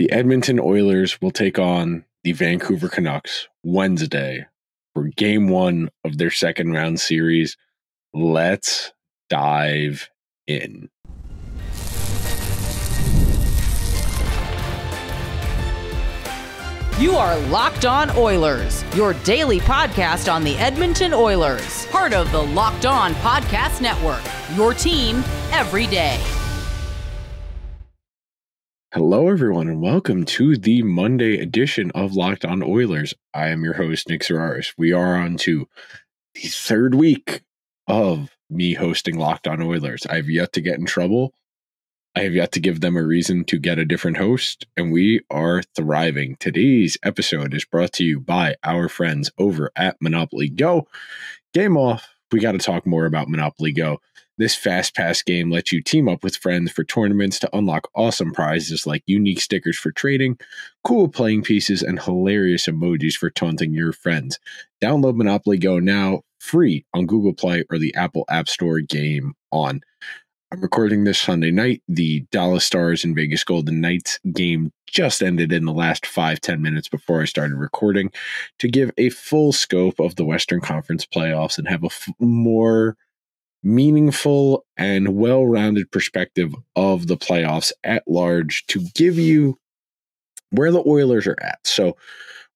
The Edmonton Oilers will take on the Vancouver Canucks Wednesday for game one of their second round series. Let's dive in. You are Locked On Oilers, your daily podcast on the Edmonton Oilers, part of the Locked On Podcast Network, your team every day. Hello, everyone, and welcome to the Monday edition of Locked On Oilers. I am your host, Nick Sarraris. We are on to the third week of me hosting Locked On Oilers. I have yet to get in trouble. I have yet to give them a reason to get a different host, and we are thriving. Today's episode is brought to you by our friends over at Monopoly GO. Game off, we got to talk more about Monopoly GO. This fast pass game lets you team up with friends for tournaments to unlock awesome prizes like unique stickers for trading, cool playing pieces, and hilarious emojis for taunting your friends. Download Monopoly GO now, free on Google Play or the Apple App Store. Game on. I'm recording this Sunday night. The Dallas Stars and Vegas Golden Knights game just ended in the last 5-10 minutes before I started recording to give a full scope of the Western Conference playoffs and have a more meaningful and well-rounded perspective of the playoffs at large to give you where the Oilers are at. So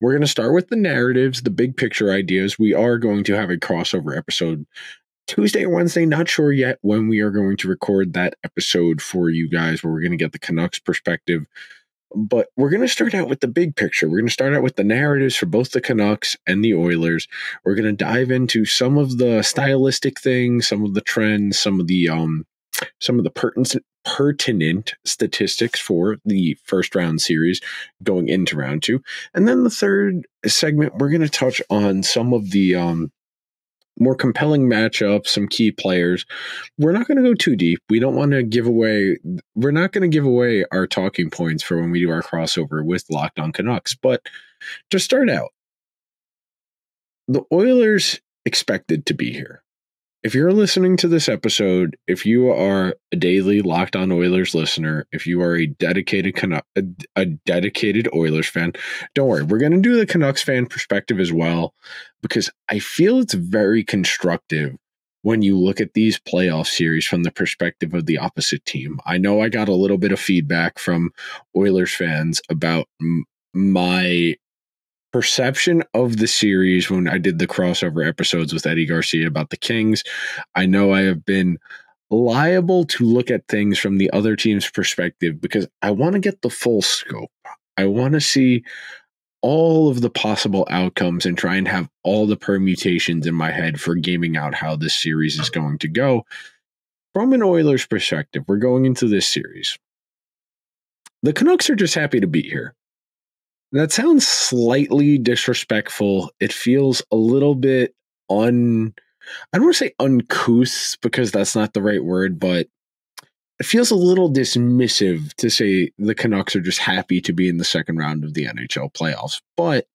we're going to start with the narratives, the big picture ideas. We are going to have a crossover episode Tuesday or Wednesday, not sure yet when we are going to record that episode for you guys, where we're going to get the Canucks perspective. But we're going to start out with the big picture. We're going to start out with the narratives for both the Canucks and the Oilers. We're going to dive into some of the stylistic things, some of the trends, some of the pertinent statistics for the first round series going into round two. And then the third segment, we're going to touch on some of the more compelling matchups, some key players. We're not going to go too deep. We don't want to give away. We're not going to give away our talking points for when we do our crossover with Locked On Canucks. But to start out, the Oilers expected to be here. If you're listening to this episode, if you are a daily Locked On Oilers listener, if you are a dedicated Oilers fan, don't worry. We're going to do the Canucks fan perspective as well, because I feel it's very constructive when you look at these playoff series from the perspective of the opposite team. I know I got a little bit of feedback from Oilers fans about my perception of the series when I did the crossover episodes with Eddie Garcia about the Kings. I know I have been liable to look at things from the other team's perspective because I want to get the full scope. I want to see all of the possible outcomes and try and have all the permutations in my head for gaming out how this series is going to go. From an Oilers perspective, we're going into this series. The Canucks are just happy to be here. That sounds slightly disrespectful. It feels a little bit I don't want to say uncouth because that's not the right word, but it feels a little dismissive to say the Canucks are just happy to be in the second round of the NHL playoffs. But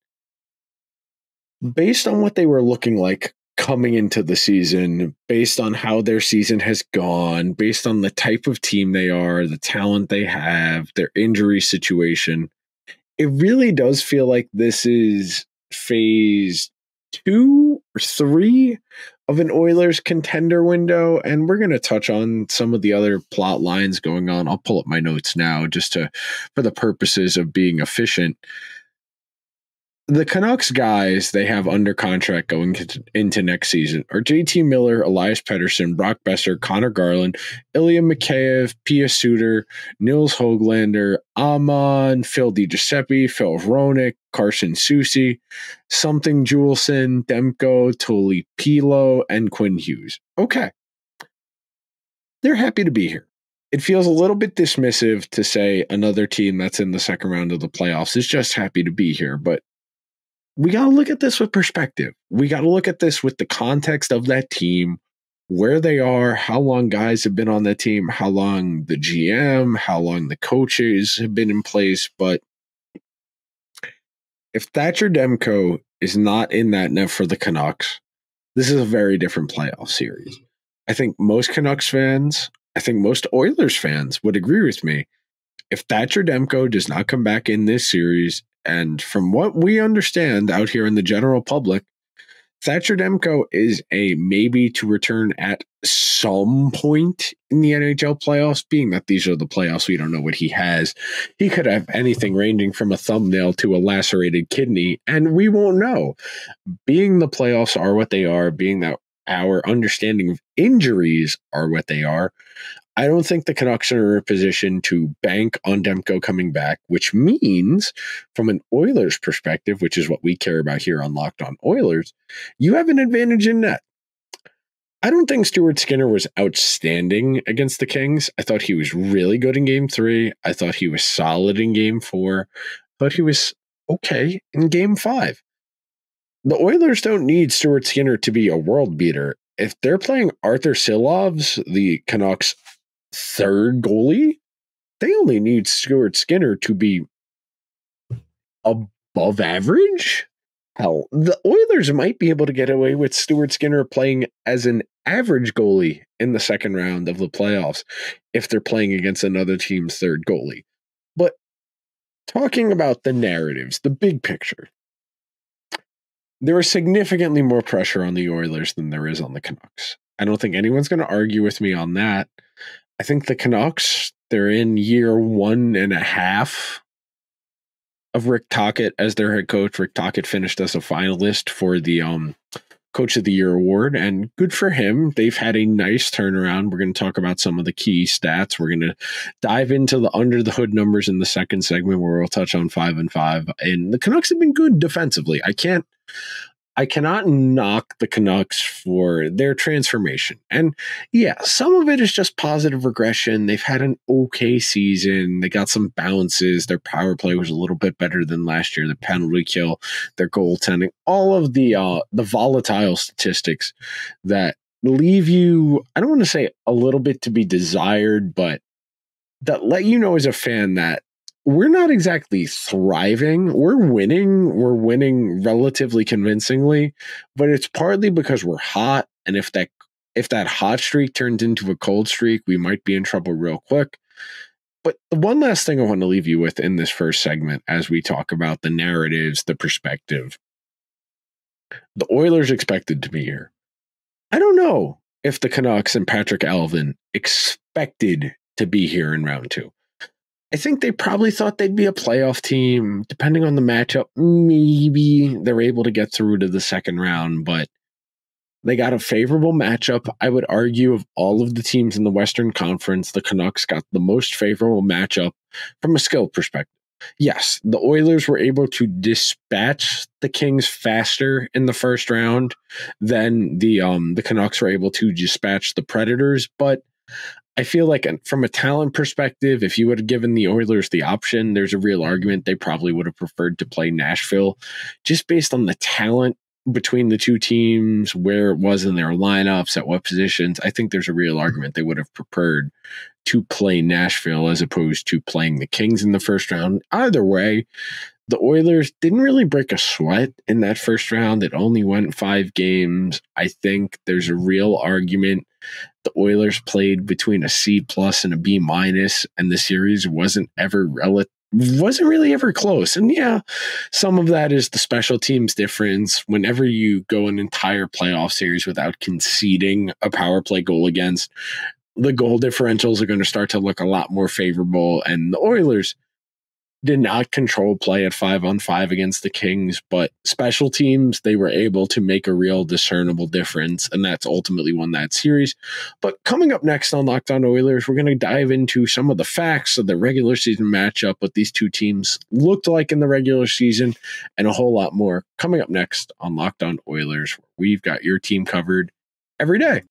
based on what they were looking like coming into the season, based on how their season has gone, based on the type of team they are, the talent they have, their injury situation, it really does feel like this is phase 2 or 3 of an Oilers contender window. And we're going to touch on some of the other plot lines going on. I'll pull up my notes now just for the purposes of being efficient. The Canucks guys they have under contract going into next season are JT Miller, Elias Pettersson, Brock Boeser, Connor Garland, Ilya Mikheyev, Pius Suter, Nils Hoaglander, Amon, Phil DiGiuseppe, Filip Hronek, Carson Soucy, Something Juleson, Demko, Tolipilo, and Quinn Hughes. Okay. They're happy to be here. It feels a little bit dismissive to say another team that's in the second round of the playoffs is just happy to be here, but we got to look at this with perspective. We got to look at this with the context of that team, where they are, how long guys have been on that team, how long the GM, how long the coaches have been in place. But if Thatcher Demko is not in that net for the Canucks, this is a very different playoff series. I think most Canucks fans, I think most Oilers fans would agree with me. if Thatcher Demko does not come back in this series, and from what we understand out here in the general public, Thatcher Demko is a maybe to return at some point in the NHL playoffs, being that these are the playoffs. We don't know what he has. He could have anything ranging from a thumbnail to a lacerated kidney, and we won't know. Being the playoffs are what they are, being that our understanding of injuries are what they are, I don't think the Canucks are in a position to bank on Demko coming back, which means from an Oilers perspective, which is what we care about here on Locked On Oilers, you have an advantage in net. I don't think Stuart Skinner was outstanding against the Kings. I thought he was really good in Game 3. I thought he was solid in Game 4. I thought he was okay in Game 5. The Oilers don't need Stuart Skinner to be a world beater. If they're playing Arthur Silovs, the Canucks' third goalie, they only need Stuart Skinner to be above average. Hell, the Oilers might be able to get away with Stuart Skinner playing as an average goalie in the second round of the playoffs if they're playing against another team's third goalie. But talking about the narratives, the big picture, there is significantly more pressure on the Oilers than there is on the Canucks. I don't think anyone's going to argue with me on that. I think the Canucks, they're in year 1.5 of Rick Tocchet as their head coach. Rick Tocchet finished as a finalist for the Coach of the Year award, and good for him. They've had a nice turnaround. We're going to talk about some of the key stats. We're going to dive into the under the hood numbers in the second segment, where we'll touch on 5-5. And the Canucks have been good defensively. I cannot knock the Canucks for their transformation. And yeah, some of it is just positive regression. They've had an okay season. They got some bounces. Their power play was a little bit better than last year. The penalty kill, their goaltending, all of the volatile statistics that leave you, I don't want to say a little bit to be desired, but that let you know as a fan that we're not exactly thriving. We're winning relatively convincingly, but it's partly because we're hot. And if that hot streak turns into a cold streak, we might be in trouble real quick. But the one last thing I want to leave you with in this first segment, as we talk about the narratives, the perspective, the Oilers expected to be here. I don't know if the Canucks and Patrick Alvin expected to be here in round two. I think they probably thought they'd be a playoff team. Depending on the matchup, maybe they're able to get through to the second round, but they got a favorable matchup. I would argue of all of the teams in the Western Conference, the Canucks got the most favorable matchup from a skill perspective. Yes, the Oilers were able to dispatch the Kings faster in the first round than the Canucks were able to dispatch the Predators, but I feel like from a talent perspective, if you would have given the Oilers the option, there's a real argument they probably would have preferred to play Nashville just based on the talent between the two teams, where it was in their lineups, at what positions. I think there's a real argument they would have preferred to play Nashville as opposed to playing the Kings in the first round. Either way, the Oilers didn't really break a sweat in that first round. It only went 5 games. I think there's a real argument the Oilers played between a C+ and a B-, and the series wasn't really ever close. And yeah, some of that is the special teams difference. Whenever you go an entire playoff series without conceding a power play goal against, the goal differentials are going to start to look a lot more favorable. And the Oilers did not control play at 5-on-5 against the Kings, but special teams, they were able to make a real discernible difference, and that's ultimately won that series. But coming up next on Locked On Oilers, we're going to dive into some of the facts of the regular season matchup, what these two teams looked like in the regular season, and a whole lot more coming up next on Locked On Oilers, where we've got your team covered every day.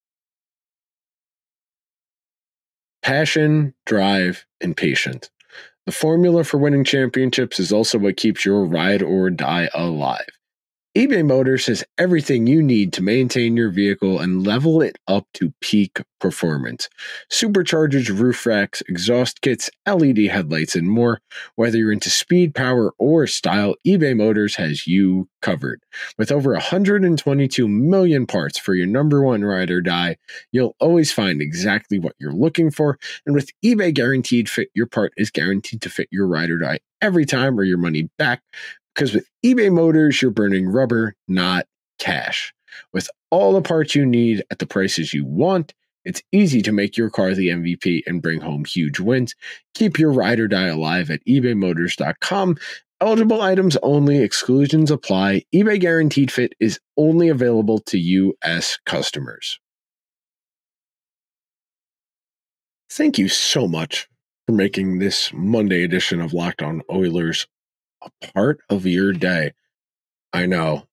Passion, drive, and patience. The formula for winning championships is also what keeps your ride or die alive. eBay Motors has everything you need to maintain your vehicle and level it up to peak performance. Superchargers, roof racks, exhaust kits, LED headlights, and more. Whether you're into speed, power, or style, eBay Motors has you covered. With over 122 million parts for your number one ride or die, you'll always find exactly what you're looking for. And with eBay Guaranteed Fit, your part is guaranteed to fit your ride or die every time or your money back. Because with eBay Motors, you're burning rubber, not cash. With all the parts you need at the prices you want, it's easy to make your car the MVP and bring home huge wins. Keep your ride or die alive at ebaymotors.com. Eligible items only. Exclusions apply. eBay Guaranteed Fit is only available to U.S. customers. Thank you so much for making this Monday edition of Locked On Oilers a part of your day. I know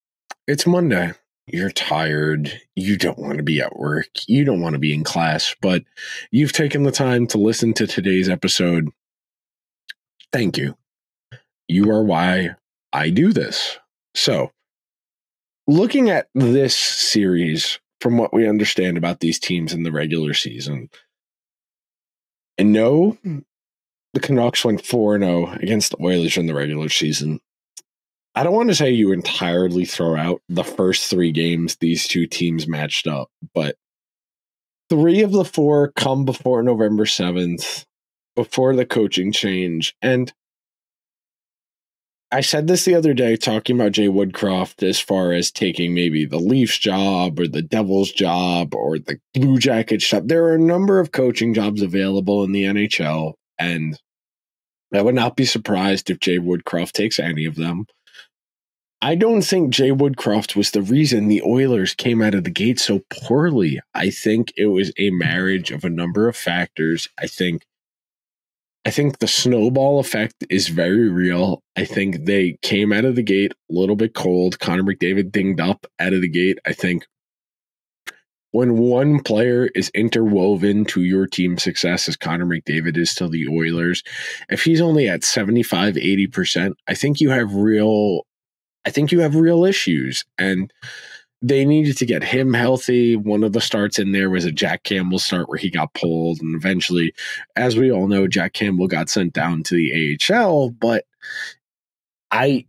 it's Monday. You're tired. You don't want to be at work. You don't want to be in class, but you've taken the time to listen to today's episode. Thank you. You are why I do this. So, looking at this series from what we understand about these teams in the regular season, and no, the Canucks went 4-0 against the Oilers in the regular season. I don't want to say you entirely throw out the first three games these two teams matched up, but three of the four come before November 7th, before the coaching change. And I said this the other day, talking about Jay Woodcroft as far as taking maybe the Leafs job or the Devils job or the Blue Jackets job. There are a number of coaching jobs available in the NHL, and I would not be surprised if Jay Woodcroft takes any of them. I don't think Jay Woodcroft was the reason the Oilers came out of the gate so poorly. I think it was a marriage of a number of factors. I think the snowball effect is very real. I think they came out of the gate a little bit cold. Connor McDavid dinged up out of the gate. I think when one player is interwoven to your team's success, as Connor McDavid is to the Oilers, if he's only at 75, 80%, I think you have real issues. And they needed to get him healthy. One of the starts in there was a Jack Campbell start where he got pulled. And eventually, as we all know, Jack Campbell got sent down to the AHL. But I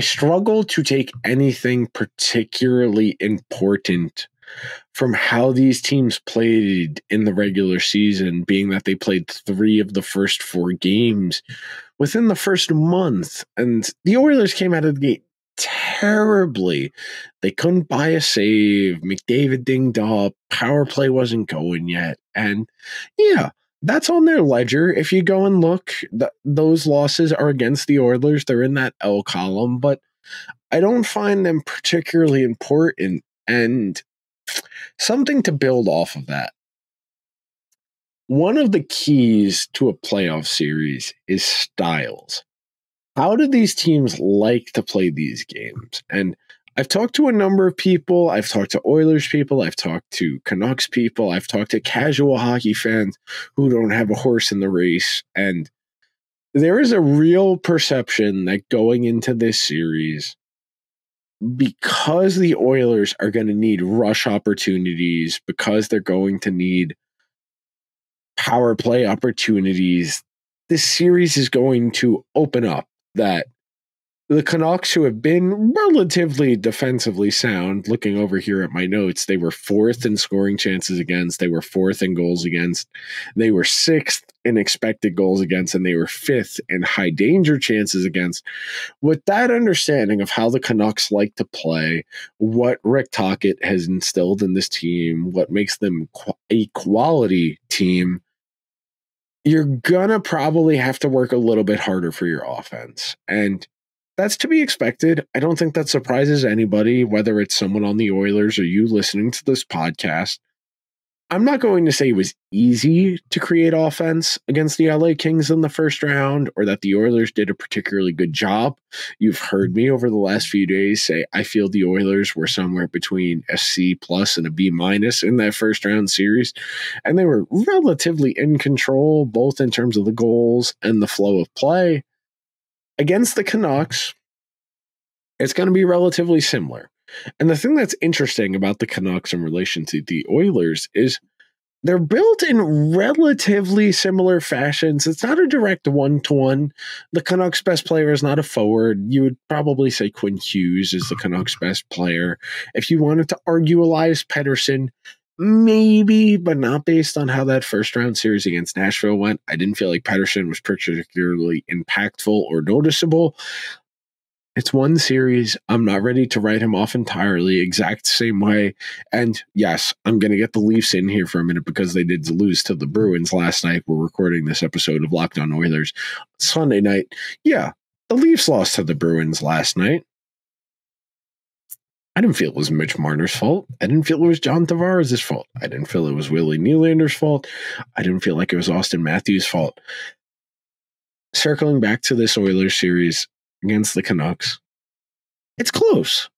struggle to take anything particularly important from how these teams played in the regular season, being that they played three of the first four games within the first month. And the Oilers came out of the gate terribly. They couldn't buy a save. McDavid dinged up. Power play wasn't going yet. And yeah, that's on their ledger. If you go and look, those losses are against the Oilers. They're in that L column, but I don't find them particularly important. And something to build off of that. One of the keys to a playoff series is styles. How do these teams like to play these games? And I've talked to a number of people. I've talked to Oilers people. I've talked to Canucks people. I've talked to casual hockey fans who don't have a horse in the race. And there is a real perception that going into this series, because the Oilers are going to need rush opportunities, because they're going to need power play opportunities, this series is going to open up that the Canucks, who have been relatively defensively sound, looking over here at my notes, they were 4th in scoring chances against, they were 4th in goals against, they were 6th in expected goals against, and they were 5th in high danger chances against. With that understanding of how the Canucks like to play, what Rick Tocchet has instilled in this team, what makes them a quality team, you're going to probably have to work a little bit harder for your offense. And that's to be expected. I don't think that surprises anybody, whether it's someone on the Oilers or you listening to this podcast. I'm not going to say it was easy to create offense against the LA Kings in the first round, or that the Oilers did a particularly good job. You've heard me over the last few days say I feel the Oilers were somewhere between a C+ and a B- in that first round series, and they were relatively in control, both in terms of the goals and the flow of play. Against the Canucks, it's going to be relatively similar. And the thing that's interesting about the Canucks in relation to the Oilers is they're built in relatively similar fashions. It's not a direct one-to-one. The Canucks' best player is not a forward. You would probably say Quinn Hughes is the Canucks' best player. If you wanted to argue Elias Pettersson, maybe, but not based on how that first-round series against Nashville went. I didn't feel like Pettersson was particularly impactful or noticeable. It's one series. I'm not ready to write him off entirely, exact same way. And yes, I'm going to get the Leafs in here for a minute because they did lose to the Bruins last night. We're recording this episode of Locked On Oilers Sunday night. Yeah, the Leafs lost to the Bruins last night. I didn't feel it was Mitch Marner's fault. I didn't feel it was John Tavares' fault. I didn't feel it was Willie Nylander's fault. I didn't feel like it was Austin Matthews' fault. Circling back to this Oilers series against the Canucks, it's close.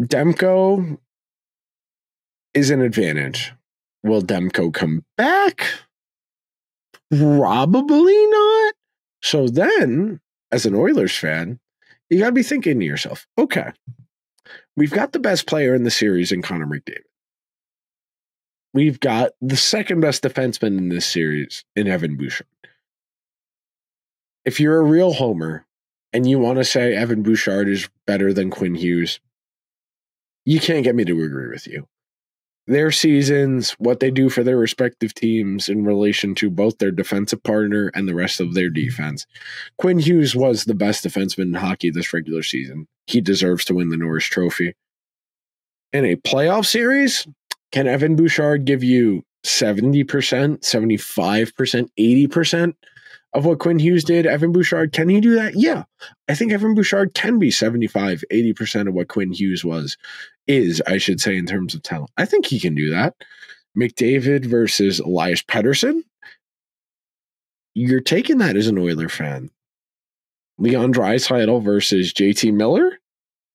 Demko is an advantage. Will Demko come back? Probably not. So then, as an Oilers fan, you got to be thinking to yourself, okay, we've got the best player in the series in Connor McDavid. We've got the second best defenseman in this series in Evan Bouchard. If you're a real homer and you want to say Evan Bouchard is better than Quinn Hughes, you can't get me to agree with you. Their seasons, what they do for their respective teams in relation to both their defensive partner and the rest of their defense. Quinn Hughes was the best defenseman in hockey this regular season. He deserves to win the Norris Trophy. In a playoff series, can Evan Bouchard give you 70%, 75%, 80%? Of what Quinn Hughes did? Evan Bouchard, can he do that? Yeah. I think Evan Bouchard can be 75, 80% of what Quinn Hughes is, I should say, in terms of talent. I think he can do that. McDavid versus Elias Pettersson. You're taking that as an Oiler fan. Leon Draisaitl versus JT Miller.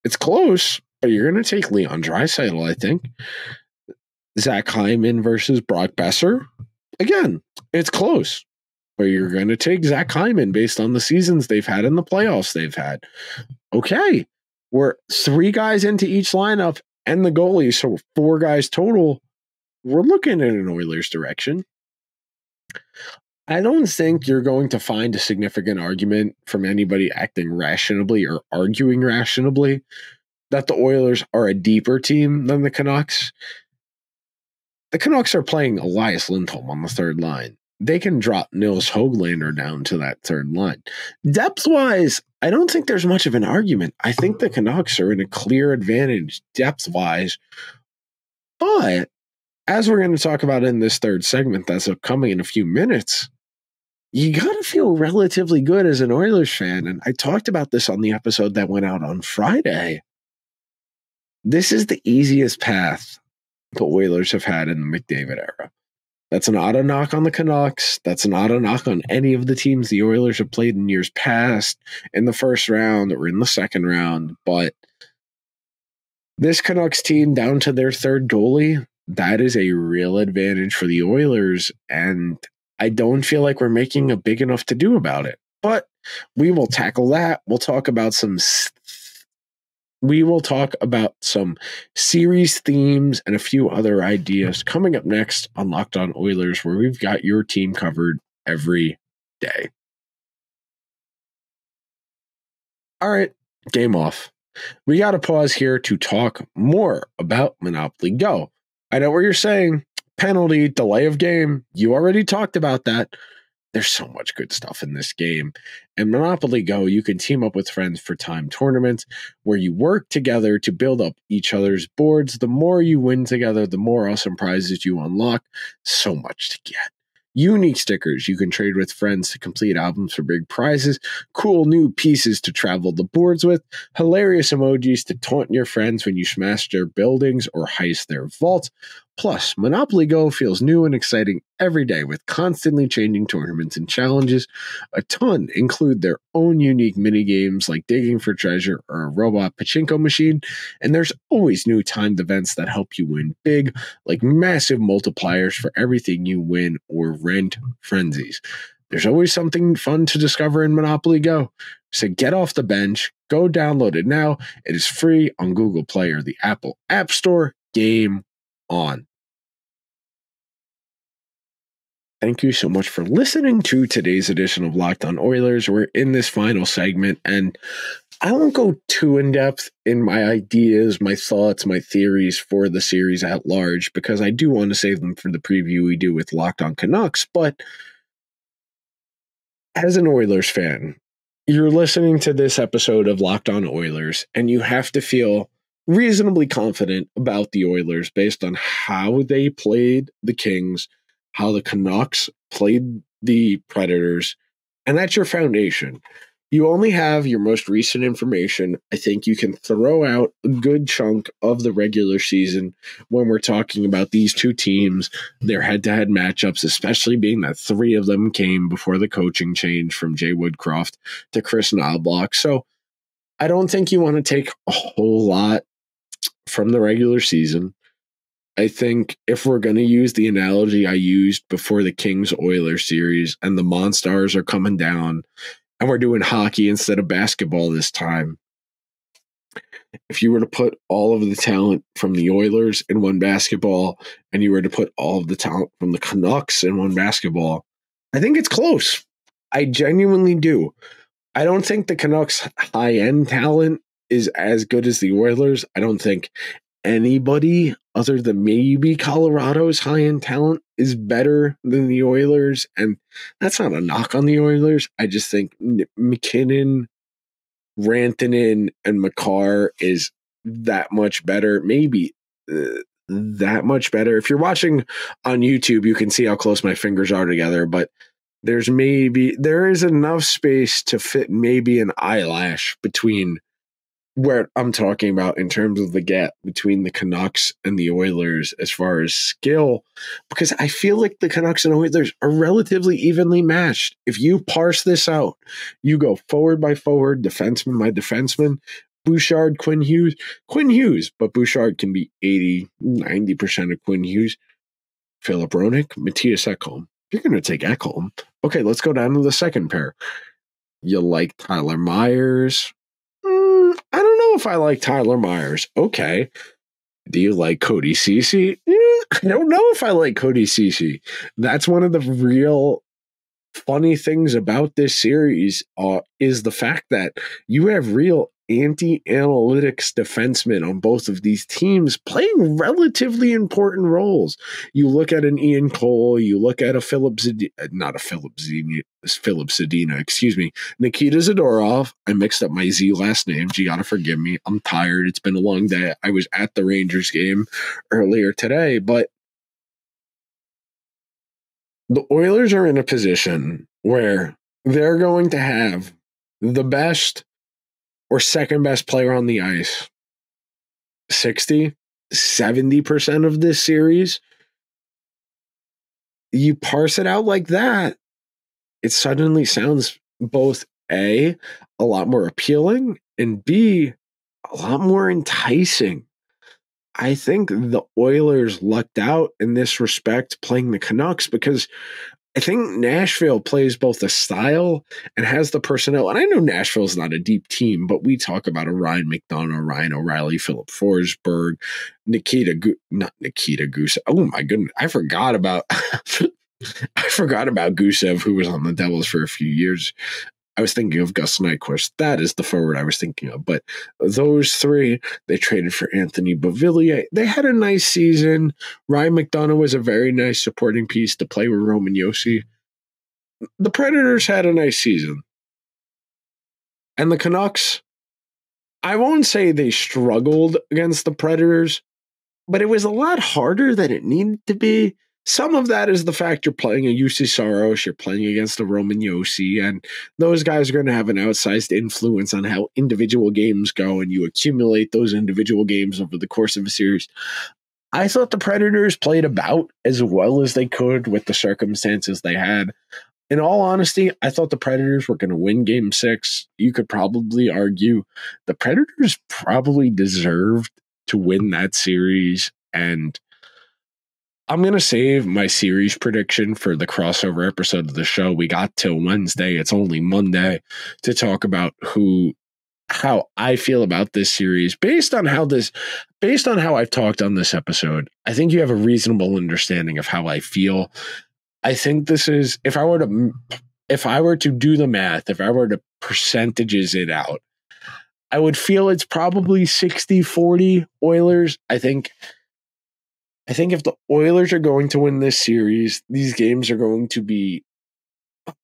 It's close, but you're going to take Leon Draisaitl, I think. Zach Hyman versus Brock Boeser. Again, it's close. But you're going to take Zach Hyman based on the seasons they've had and the playoffs they've had. Okay, we're three guys into each lineup and the goalie, so four guys total. We're looking in an Oilers direction. I don't think you're going to find a significant argument from anybody acting rationally or arguing rationally that the Oilers are a deeper team than the Canucks. The Canucks are playing Elias Lindholm on the third line. They can drop Nils Hoaglander down to that third line. Depth-wise, I don't think there's much of an argument. I think the Canucks are in a clear advantage depth-wise. But as we're going to talk about in this third segment that's upcoming in a few minutes, you got to feel relatively good as an Oilers fan. And I talked about this on the episode that went out on Friday. This is the easiest path the Oilers have had in the McDavid era. That's not a knock on the Canucks. That's not a knock on any of the teams the Oilers have played in years past, in the first round or in the second round. But this Canucks team down to their third goalie, that is a real advantage for the Oilers. And I don't feel like we're making a big enough to-do about it. But we will tackle that. We'll talk about some We will talk about some series themes and a few other ideas coming up next on Locked On Oilers, where we've got your team covered every day. All right, game off. We got to pause here to talk more about Monopoly Go. I know what you're saying. Penalty, delay of game. You already talked about that. There's so much good stuff in this game. And Monopoly Go, you can team up with friends for time tournaments where you work together to build up each other's boards. The more you win together, the more awesome prizes you unlock. So much to get. Unique stickers you can trade with friends to complete albums for big prizes. Cool new pieces to travel the boards with. Hilarious emojis to taunt your friends when you smash their buildings or heist their vaults. Plus, Monopoly Go feels new and exciting every day with constantly changing tournaments and challenges. A ton include their own unique mini games like digging for treasure or a robot pachinko machine. And there's always new timed events that help you win big, like massive multipliers for everything you win or rent frenzies. There's always something fun to discover in Monopoly Go. So get off the bench, go download it now. It is free on Google Play or the Apple App Store. Game on. Thank you so much for listening to today's edition of Locked On Oilers. We're in this final segment, and I won't go too in-depth in my ideas, my thoughts, my theories for the series at large, because I do want to save them for the preview we do with Locked On Canucks. But as an Oilers fan, you're listening to this episode of Locked On Oilers, and you have to feel reasonably confident about the Oilers based on how they played the Kings, how the Canucks played the Predators, and that's your foundation. You only have your most recent information. I think you can throw out a good chunk of the regular season when we're talking about these two teams, their head-to-head matchups, especially being that three of them came before the coaching change from Jay Woodcroft to Chris Knobloch. So I don't think you want to take a whole lot from the regular season. I think if we're going to use the analogy I used before the Kings-Oilers series and the Monstars are coming down and we're doing hockey instead of basketball this time, if you were to put all of the talent from the Oilers in one basketball and you were to put all of the talent from the Canucks in one basketball, I think it's close. I genuinely do. I don't think the Canucks' high-end talent is as good as the Oilers. I don't think anybody other than maybe Colorado's high-end talent is better than the Oilers. And that's not a knock on the Oilers. I just think McKinnon, Rantanen, and Makar is that much better. Maybe that much better. If you're watching on YouTube, you can see how close my fingers are together. But there is enough space to fit maybe an eyelash between where I'm talking about in terms of the gap between the Canucks and the Oilers as far as skill, because I feel like the Canucks and Oilers are relatively evenly matched. If you parse this out, you go forward by forward, defenseman by defenseman, Bouchard, Quinn Hughes, but Bouchard can be 80, 90% of Quinn Hughes, Filip Hronek, Matthias Ekholm. You're going to take Ekholm. Okay, let's go down to the second pair. You like Tyler Myers? I don't know if I like Tyler Myers. Okay. Do you like Cody Ceci? I don't know if I like Cody Ceci. That's one of the real funny things about this series is the fact that you have real anti-analytics defensemen on both of these teams playing relatively important roles. You look at an Ian Cole, you look at Nikita Zadorov. I mixed up my Z last name. You gotta forgive me. I'm tired. It's been a long day. I was at the Rangers game earlier today, but the Oilers are in a position where they're going to have the best or second best player on the ice 60, 70% of this series. You parse it out like that, it suddenly sounds both a lot more appealing, and B, a lot more enticing. I think the Oilers lucked out in this respect playing the Canucks, because I think Nashville plays both the style and has the personnel. And I know Nashville's not a deep team, but we talk about a Ryan McDonagh, Ryan O'Reilly, Philip Forsberg, not Nikita Gusev. Oh my goodness. I forgot about Gusev, who was on the Devils for a few years. I was thinking of Gus Nyquist. That is the forward I was thinking of. But those three, they traded for Anthony Beauvillier. They had a nice season. Ryan McDonagh was a very nice supporting piece to play with Roman Josi. The Predators had a nice season. And the Canucks, I won't say they struggled against the Predators, but it was a lot harder than it needed to be. Some of that is the fact you're playing a UC Saros, you're playing against a Roman Josi, and those guys are going to have an outsized influence on how individual games go, and you accumulate those individual games over the course of a series. I thought the Predators played about as well as they could with the circumstances they had. In all honesty, I thought the Predators were going to win Game 6. You could probably argue the Predators probably deserved to win that series, and I'm going to save my series prediction for the crossover episode of the show. We got till Wednesday. It's only Monday to talk about how I feel about this series based on how I've talked on this episode. I think you have a reasonable understanding of how I feel. I think this is, if I were to do the math, if I were to percentages it out, I would feel it's probably 60-40 Oilers. I think if the Oilers are going to win this series, these games are going to be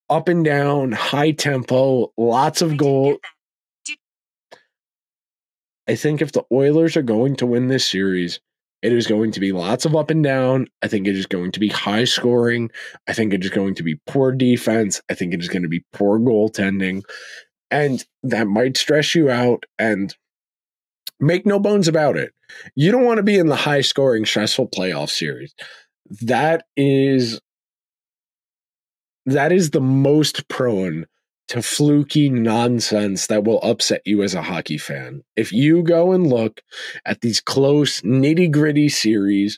up and down, high tempo, lots of goal. I think if the Oilers are going to win this series, it is going to be lots of up and down. I think it is going to be high scoring. I think it is going to be poor defense. I think it is going to be poor goaltending. And that might stress you out, and make no bones about it, you don't want to be in the high-scoring, stressful playoff series. That is the most prone to fluky nonsense that will upset you as a hockey fan. If you go and look at these close, nitty-gritty series,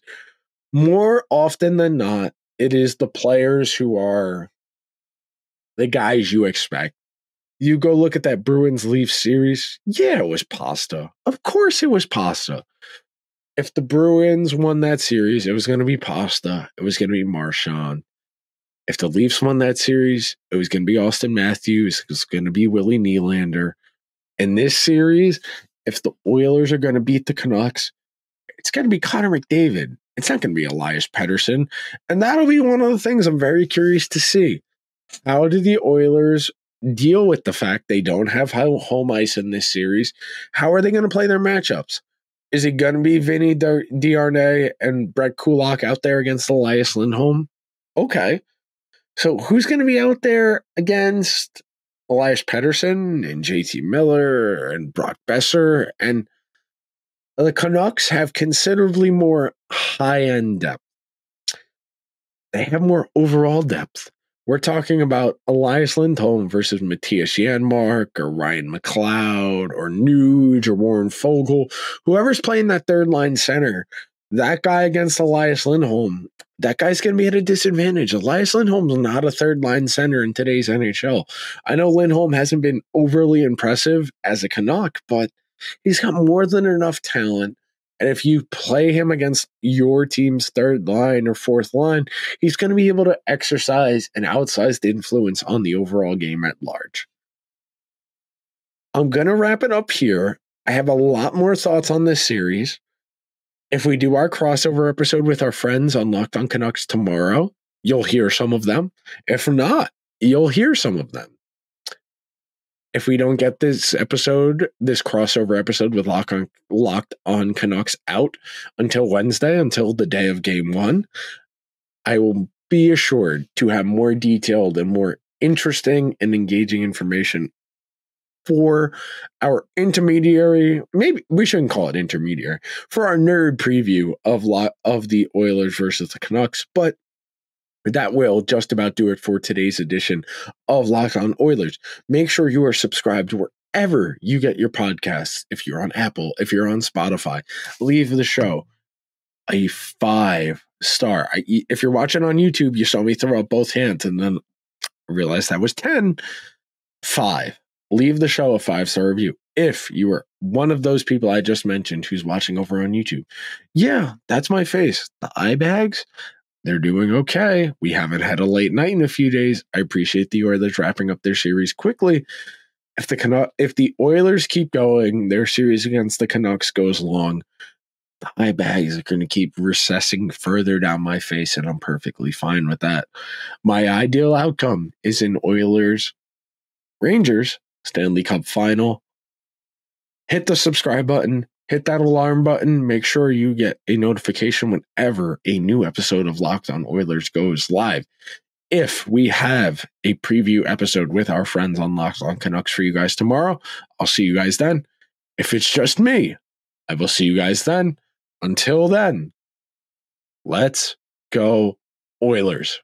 more often than not, it is the players who are the guys you expect. You go look at that Bruins-Leafs series. Yeah, it was pasta. Of course it was pasta. If the Bruins won that series, it was going to be pasta. It was going to be Marchand. If the Leafs won that series, it was going to be Austin Matthews. It was going to be Willie Nylander. In this series, if the Oilers are going to beat the Canucks, it's going to be Connor McDavid. It's not going to be Elias Pettersson. And that'll be one of the things I'm very curious to see. How do the Oilers deal with the fact they don't have home ice in this series? How are they going to play their matchups? Is it going to be Vinny DeArnay and Brett Kulak out there against Elias Lindholm? Okay. So who's going to be out there against Elias Pettersson and JT Miller and Brock Boeser? And the Canucks have considerably more high-end depth. They have more overall depth. We're talking about Elias Lindholm versus Matthias Janmark or Ryan McLeod or Nuge or Warren Fogle. Whoever's playing that third-line center, that guy against Elias Lindholm, that guy's going to be at a disadvantage. Elias Lindholm's not a third-line center in today's NHL. I know Lindholm hasn't been overly impressive as a Canuck, but he's got more than enough talent. And if you play him against your team's third line or fourth line, he's going to be able to exercise an outsized influence on the overall game at large. I'm going to wrap it up here. I have a lot more thoughts on this series. If we do our crossover episode with our friends on Locked On Canucks tomorrow, you'll hear some of them. If not, you'll hear some of them. If we don't get this crossover episode with Locked On Canucks out until Wednesday, until the day of game one, I will be assured to have more detailed and more interesting and engaging information for our intermediary. Maybe we shouldn't call it intermediary, for our nerd preview of the Oilers versus the Canucks, but that will just about do it for today's edition of Locked On Oilers. Make sure you are subscribed wherever you get your podcasts. If you're on Apple, if you're on Spotify, leave the show a 5-star. If you're watching on YouTube, you saw me throw up both hands and then realized that was 10. 5. Leave the show a 5-star review. If you were one of those people I just mentioned who's watching over on YouTube, yeah, that's my face. The eye bags, they're doing okay. We haven't had a late night in a few days. I appreciate the Oilers wrapping up their series quickly. If the Oilers keep going, their series against the Canucks goes long, the eye bags are going to keep recessing further down my face, and I'm perfectly fine with that. My ideal outcome is an Oilers-Rangers Stanley Cup final. Hit the subscribe button. Hit that alarm button. Make sure you get a notification whenever a new episode of Locked On Oilers goes live. If we have a preview episode with our friends on Locked On Canucks for you guys tomorrow, I'll see you guys then. If it's just me, I will see you guys then. Until then, let's go Oilers.